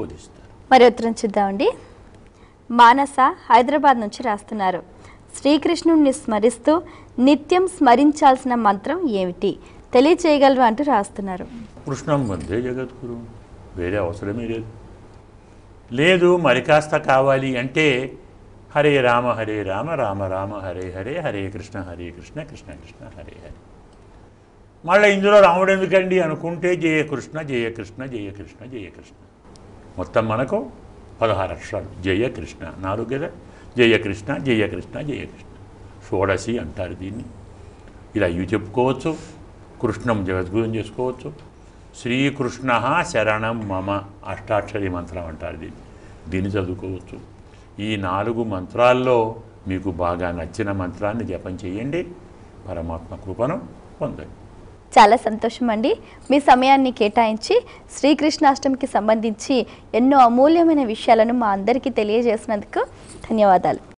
పూజిస్తారు. మరి ఉత్తరం చూద్దామండి. మానస హైదరాబాద్ నుంచి రాస్తున్నారు. శ్రీకృష్ణుడిని స్మరిస్తూ నిత్యం స్మరించాల్సిన మంత్రం ఏమిటి తెలియచేయగలరు అంటూ రాస్తున్నారు. కృష్ణం వందే జగద్గురు, వేరే అవసరమే లేదు. లేదు మరి కాస్త కావాలి అంటే హరే రామ రామ రామ హరే హరే, హరే కృష్ణ కృష్ణ కృష్ణ హరే హరే. మళ్ళీ ఇందులో రాముడు ఎందుకండి అనుకుంటే జయ కృష్ణ జయ కృష్ణ జయ కృష్ణ జయ కృష్ణ, మొత్తం మనకు 16 అక్షరాలు జయ కృష్ణ 4 కదా. జయ కృష్ణ జయ కృష్ణ జయ కృష్ణ షోడశి అంటారు దీన్ని. ఇలా ఇవి చెప్పుకోవచ్చు. కృష్ణం జగద్గురం చేసుకోవచ్చు. శ్రీకృష్ణ శరణం మమ అష్టాక్షరి మంత్రం అంటారు దీన్ని, దీన్ని చదువుకోవచ్చు. ఈ 4 మంత్రాల్లో మీకు బాగా నచ్చిన మంత్రాన్ని జపం చేయండి, పరమాత్మ కృపను పొందండి. చాలా సంతోషం అండి, మీ సమయాన్ని కేటాయించి శ్రీకృష్ణాష్టమికి సంబంధించి ఎన్నో అమూల్యమైన విషయాలను మా అందరికీ తెలియజేసినందుకు ధన్యవాదాలు.